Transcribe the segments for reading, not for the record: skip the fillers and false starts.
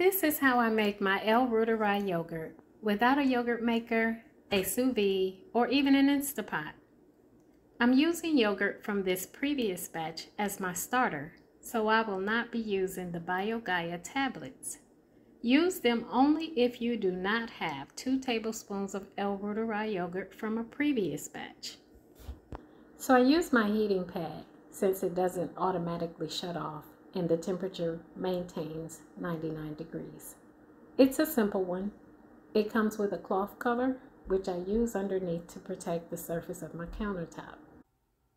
This is how I make my L. reuteri yogurt without a yogurt maker, a sous vide, or even an Instapot. I'm using yogurt from this previous batch as my starter, so I will not be using the BioGaia tablets. Use them only if you do not have 2 tablespoons of L. reuteri yogurt from a previous batch. So I use my heating pad since it doesn't automatically shut off, and the temperature maintains 99 degrees. It's a simple one. It comes with a cloth cover, which I use underneath to protect the surface of my countertop.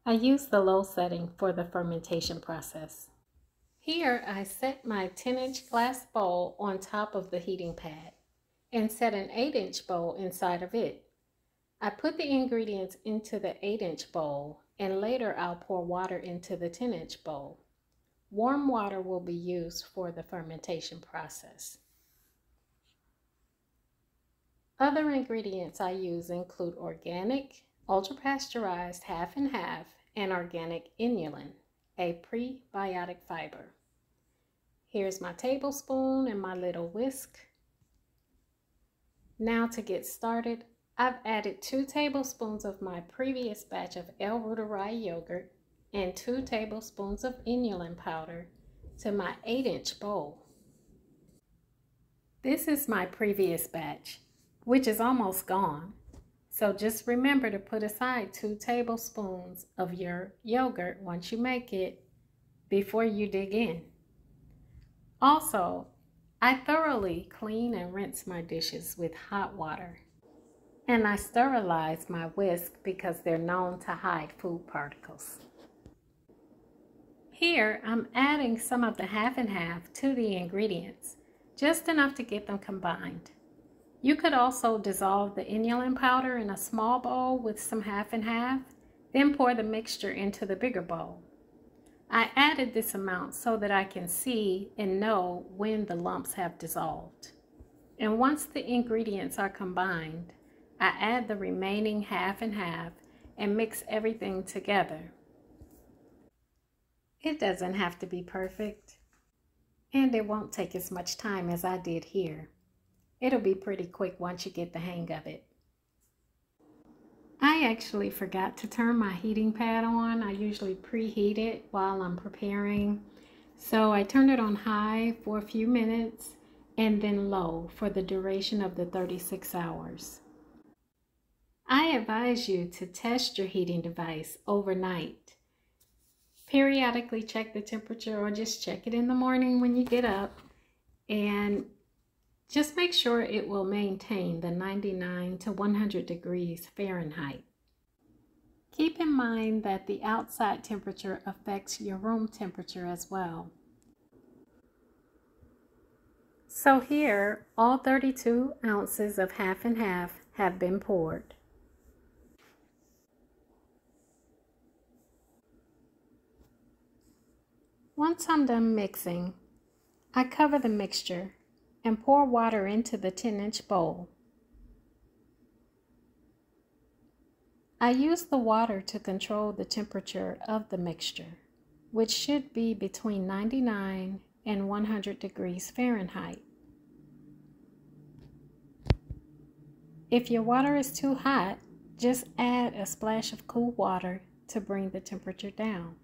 I use the low setting for the fermentation process. Here I set my 10-inch glass bowl on top of the heating pad and set an 8-inch bowl inside of it. I put the ingredients into the 8-inch bowl, and later I'll pour water into the 10-inch bowl. Warm water will be used for the fermentation process. Other ingredients I use include organic, ultra-pasteurized half and half, and organic inulin, a prebiotic fiber. Here's my tablespoon and my little whisk. Now to get started, I've added 2 tablespoons of my previous batch of L. reuteri yogurt and 2 tablespoons of inulin powder to my 8-inch bowl. This is my previous batch, which is almost gone. So just remember to put aside 2 tablespoons of your yogurt once you make it before you dig in. Also, I thoroughly clean and rinse my dishes with hot water, and I sterilize my whisk because they're known to hide food particles. Here, I'm adding some of the half and half to the ingredients, just enough to get them combined. You could also dissolve the inulin powder in a small bowl with some half and half, then pour the mixture into the bigger bowl. I added this amount so that I can see and know when the lumps have dissolved. And once the ingredients are combined, I add the remaining half and half and mix everything together. It doesn't have to be perfect, and it won't take as much time as I did here. It'll be pretty quick once you get the hang of it. I actually forgot to turn my heating pad on. I usually preheat it while I'm preparing. So I turned it on high for a few minutes and then low for the duration of the 36 hours. I advise you to test your heating device overnight. Periodically check the temperature, or just check it in the morning when you get up, and just make sure it will maintain the 99 to 100 degrees Fahrenheit. Keep in mind that the outside temperature affects your room temperature as well. So here, all 32 ounces of half and half have been poured. Once I'm done mixing, I cover the mixture and pour water into the 10-inch bowl. I use the water to control the temperature of the mixture, which should be between 99 and 100 degrees Fahrenheit. If your water is too hot, just add a splash of cool water to bring the temperature down.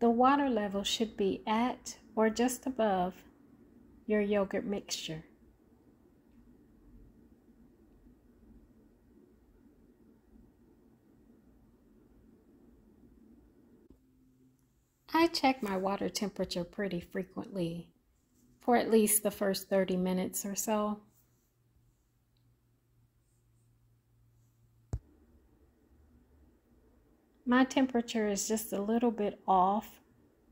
The water level should be at or just above your yogurt mixture. I check my water temperature pretty frequently, for at least the first 30 minutes or so. My temperature is just a little bit off,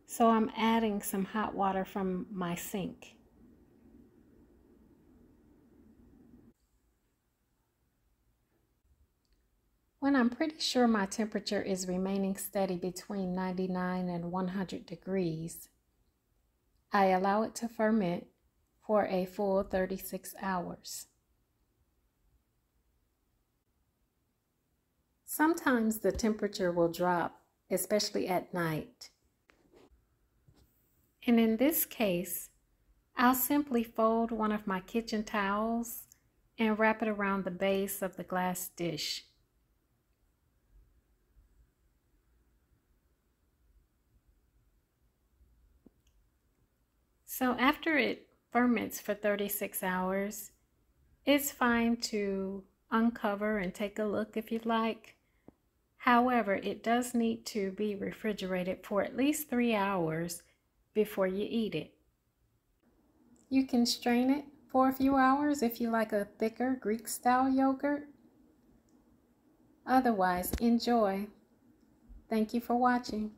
so I'm adding some hot water from my sink. When I'm pretty sure my temperature is remaining steady between 99 and 100 degrees, I allow it to ferment for a full 36 hours. Sometimes the temperature will drop, especially at night. And in this case, I'll simply fold one of my kitchen towels and wrap it around the base of the glass dish. So after it ferments for 36 hours, it's fine to uncover and take a look if you'd like. However, it does need to be refrigerated for at least 3 hours before you eat it. You can strain it for a few hours if you like a thicker Greek-style yogurt. Otherwise, enjoy. Thank you for watching.